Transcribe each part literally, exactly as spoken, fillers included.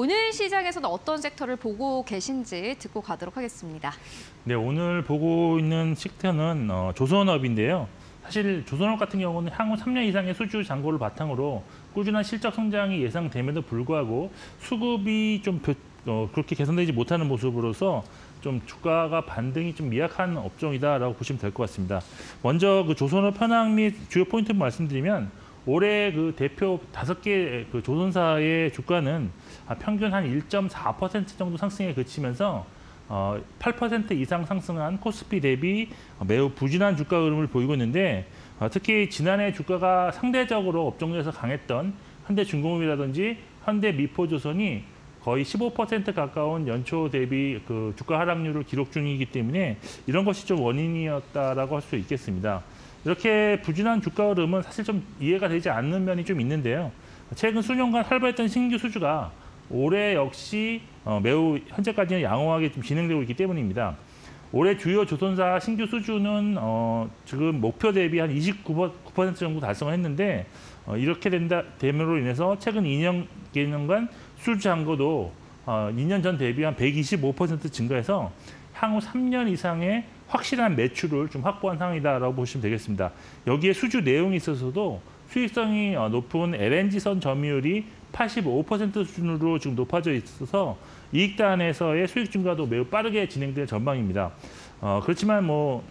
오늘 시장에서는 어떤 섹터를 보고 계신지 듣고 가도록 하겠습니다. 네, 오늘 보고 있는 섹터는 어, 조선업인데요. 사실 조선업 같은 경우는 향후 삼 년 이상의 수주 잔고를 바탕으로 꾸준한 실적 성장이 예상됨에도 불구하고 수급이 좀 어, 그렇게 개선되지 못하는 모습으로서 좀 주가가 반등이 좀 미약한 업종이다라고 보시면 될 것 같습니다. 먼저 그 조선업 현황 및 주요 포인트 말씀드리면 올해 그 대표 다섯 개 그 조선사의 주가는 평균 한 일 점 사 퍼센트 정도 상승에 그치면서 어, 팔 퍼센트 이상 상승한 코스피 대비 매우 부진한 주가 흐름을 보이고 있는데 어, 특히 지난해 주가가 상대적으로 업종에서 강했던 현대중공업이라든지 현대미포조선이 거의 십오 퍼센트 가까운 연초 대비 그 주가 하락률을 기록 중이기 때문에 이런 것이 좀 원인이었다라고 할 수 있겠습니다. 이렇게 부진한 주가 흐름은 사실 좀 이해가 되지 않는 면이 좀 있는데요. 최근 수년간 활발했던 신규 수주가 올해 역시 어, 매우 현재까지는 양호하게 좀 진행되고 있기 때문입니다. 올해 주요 조선사 신규 수주는 어, 지금 목표 대비 한 이십구 퍼센트 정도 달성을 했는데 어, 이렇게 된다, 됨으로 인해서 최근 이 년 개년간 수주 잔고도 어, 이 년 전 대비 한 백이십오 퍼센트 증가해서 향후 삼 년 이상의 확실한 매출을 좀 확보한 상황이다라고 보시면 되겠습니다. 여기에 수주 내용에 있어서도 수익성이 높은 엘엔지선 점유율이 팔십오 퍼센트 수준으로 지금 높아져 있어서 이익단에서의 수익 증가도 매우 빠르게 진행될 전망입니다. 어, 그렇지만 뭐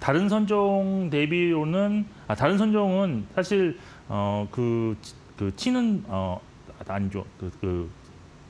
다른 선종 대비로는 아, 다른 선종은 사실 어, 그, 그 치는 어, 아니죠. 그, 그,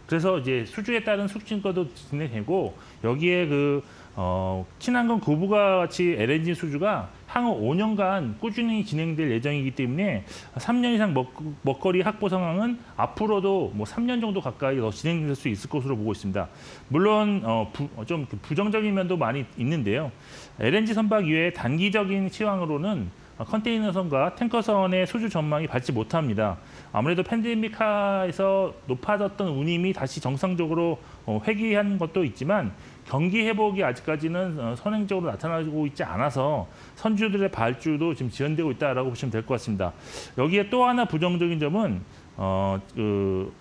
그래서 이제 수주에 따른 수익 증가도 진행되고 여기에 그 어, 친환경 고부가 같이 엘엔지 수주가 향후 오 년간 꾸준히 진행될 예정이기 때문에 삼 년 이상 먹, 먹거리 확보 상황은 앞으로도 뭐 삼 년 정도 가까이 더 진행될 수 있을 것으로 보고 있습니다. 물론 어, 부, 좀 부정적인 면도 많이 있는데요. 엘엔지 선박 이외에 단기적인 시황으로는 컨테이너선과 탱커선의 수주 전망이 밝지 못합니다. 아무래도 팬데믹 하에서 높아졌던 운임이 다시 정상적으로 회귀한 것도 있지만 경기 회복이 아직까지는 선행적으로 나타나고 있지 않아서 선주들의 발주도 지금 지연되고 있다라고 보시면 될 것 같습니다. 여기에 또 하나 부정적인 점은 어, 그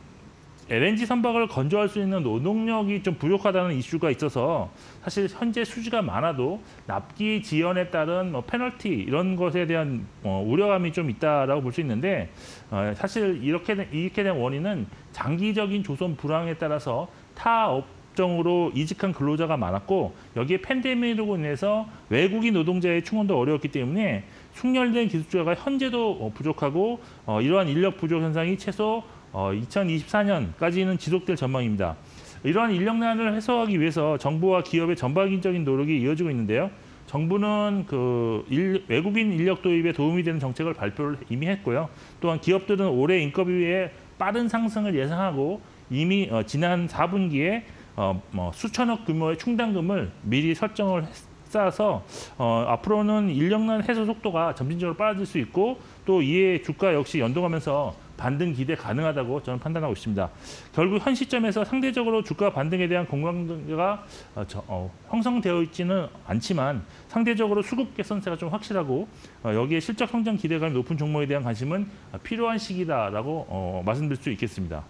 엘엔지 선박을 건조할 수 있는 노동력이 좀 부족하다는 이슈가 있어서 사실 현재 수주가 많아도 납기 지연에 따른 뭐 페널티 이런 것에 대한 어, 우려감이 좀 있다라고 볼 수 있는데 어, 사실 이렇게 된, 이렇게 된 원인은 장기적인 조선 불황에 따라서 타 업 정으로 이직한 근로자가 많았고 여기에 팬데믹으로 인해서 외국인 노동자의 충원도 어려웠기 때문에 숙련된 기술자가 현재도 부족하고 어, 이러한 인력 부족 현상이 최소 어, 이천이십사 년까지는 지속될 전망입니다. 이러한 인력난을 해소하기 위해서 정부와 기업의 전반적인 노력이 이어지고 있는데요. 정부는 그 일, 외국인 인력 도입에 도움이 되는 정책을 발표를 이미 했고요. 또한 기업들은 올해 인건비의 빠른 상승을 예상하고 이미 어, 지난 사 분기에 어, 뭐 수천억 규모의 충당금을 미리 설정을 쌓아서 어, 앞으로는 인력난 해소 속도가 점진적으로 빨라질 수 있고 또 이에 주가 역시 연동하면서 반등 기대 가능하다고 저는 판단하고 있습니다. 결국 현 시점에서 상대적으로 주가 반등에 대한 공감대가 어, 저, 어, 형성되어 있지는 않지만 상대적으로 수급 개선세가 좀 확실하고 어, 여기에 실적 성장 기대감이 높은 종목에 대한 관심은 필요한 시기다라고 어, 말씀드릴 수 있겠습니다.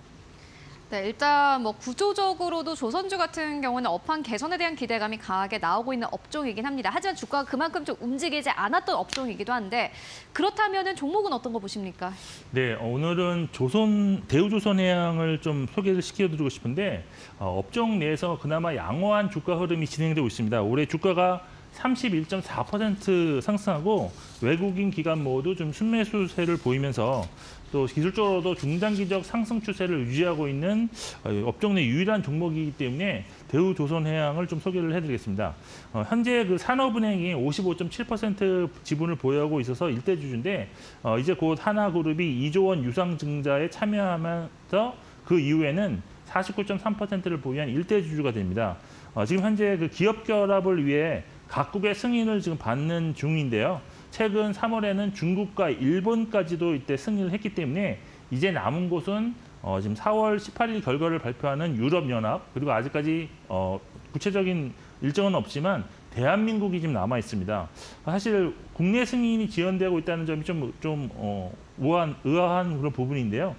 네, 일단 뭐 구조적으로도 조선주 같은 경우는 업황 개선에 대한 기대감이 강하게 나오고 있는 업종이긴 합니다. 하지만 주가가 그만큼 좀 움직이지 않았던 업종이기도 한데 그렇다면은 종목은 어떤 거 보십니까? 네, 오늘은 조선 대우조선해양을 좀 소개를 시켜드리고 싶은데 어, 업종 내에서 그나마 양호한 주가 흐름이 진행되고 있습니다. 올해 주가가 삼십일 점 사 퍼센트 상승하고 외국인 기관 모두 좀 순매수세를 보이면서 또 기술적으로도 중장기적 상승 추세를 유지하고 있는 업종 내 유일한 종목이기 때문에 대우조선해양을 좀 소개를 해드리겠습니다. 어, 현재 그 산업은행이 오십오 점 칠 퍼센트 지분을 보유하고 있어서 일대주주인데 어, 이제 곧 하나그룹이 이 조 원 유상증자에 참여하면서 그 이후에는 사십구 점 삼 퍼센트를 보유한 일대주주가 됩니다. 어, 지금 현재 그 기업 결합을 위해 각국의 승인을 지금 받는 중인데요. 최근 삼월에는 중국과 일본까지도 이때 승인을 했기 때문에 이제 남은 곳은 어, 지금 사월 십팔 일 결과를 발표하는 유럽연합 그리고 아직까지 어, 구체적인 일정은 없지만 대한민국이 지금 남아 있습니다. 사실 국내 승인이 지연되고 있다는 점이 좀, 좀 어, 의아한, 의아한 그런 부분인데요.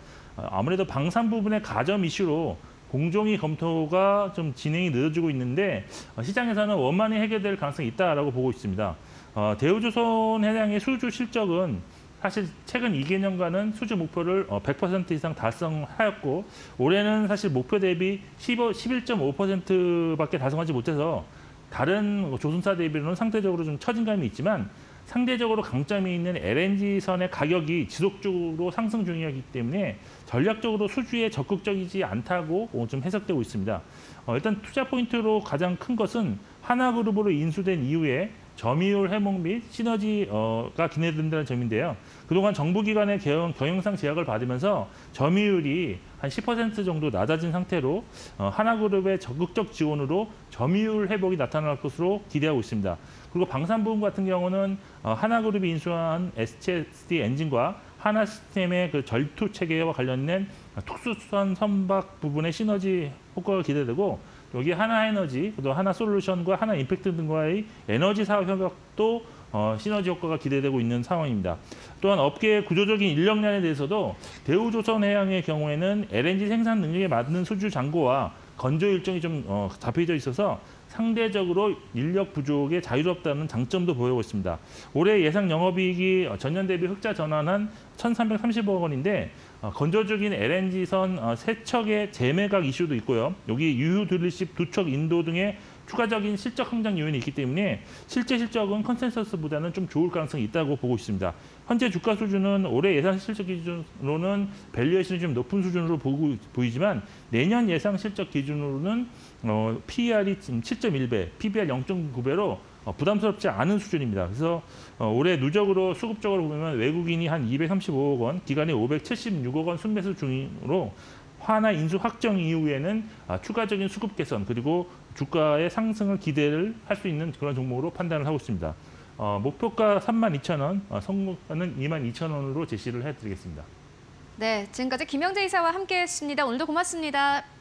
아무래도 방산 부분의 가점 이슈로 공정위 검토가 좀 진행이 늦어지고 있는데 시장에서는 원만히 해결될 가능성이 있다라고 보고 있습니다. 어, 대우조선 해양의 수주 실적은 사실 최근 이 개년간은 수주 목표를 백 퍼센트 이상 달성하였고 올해는 사실 목표 대비 십일 점 오 퍼센트밖에 달성하지 못해서 다른 조선사 대비로는 상대적으로 좀 처진 감이 있지만 상대적으로 강점이 있는 엘엔지선의 가격이 지속적으로 상승 중이기 때문에 전략적으로 수주에 적극적이지 않다고 좀 해석되고 있습니다. 일단 투자 포인트로 가장 큰 것은 하나그룹으로 인수된 이후에 점유율 회복 및 시너지가 기대된다는 점인데요. 그동안 정부기관의 경영상 제약을 받으면서 점유율이 한 십 퍼센트 정도 낮아진 상태로 하나그룹의 적극적 지원으로 점유율 회복이 나타날 것으로 기대하고 있습니다. 그리고 방산 부분 같은 경우는 하나그룹이 인수한 에스티에스디 엔진과 하나 시스템의 그 절투 체계와 관련된 특수선 선박 부분의 시너지 효과가 기대되고 여기 하나 에너지, 또 하나 솔루션과 하나 임팩트 등과의 에너지 사업 협약도 어, 시너지 효과가 기대되고 있는 상황입니다. 또한 업계의 구조적인 인력난에 대해서도 대우조선해양의 경우에는 엘엔지 생산 능력에 맞는 수주 잔고와 건조 일정이 좀 어, 잡혀져 있어서 상대적으로 인력 부족에 자유롭다는 장점도 보이고 있습니다. 올해 예상 영업이익이 전년 대비 흑자 전환한 천삼백삼십억 원인데 건조 중인 엘엔지선 세척의 재매각 이슈도 있고요. 여기 유휴 딜러십 두 척 인도 등의 추가적인 실적 성장 요인이 있기 때문에 실제 실적은 컨센서스보다는 좀 좋을 가능성이 있다고 보고 있습니다. 현재 주가 수준은 올해 예상 실적 기준으로는 밸류에이션이 좀 높은 수준으로 보고, 보이지만 내년 예상 실적 기준으로는 어, 피이알이 칠 점 일 배, 피비알 영 점 구 배로 어, 부담스럽지 않은 수준입니다. 그래서 어, 올해 누적으로 수급적으로 보면 외국인이 한 이백삼십오억 원, 기관이 오백칠십육억 원 순매수 중으로 하나 인수 확정 이후에는 아, 추가적인 수급 개선 그리고 주가의 상승을 기대를 할 수 있는 그런 종목으로 판단을 하고 있습니다. 어, 목표가 삼만 이천 원, 어, 성공가는 이만 이천 원으로 제시를 해드리겠습니다. 네, 지금까지 김 영재 이사와 함께했습니다. 오늘도 고맙습니다.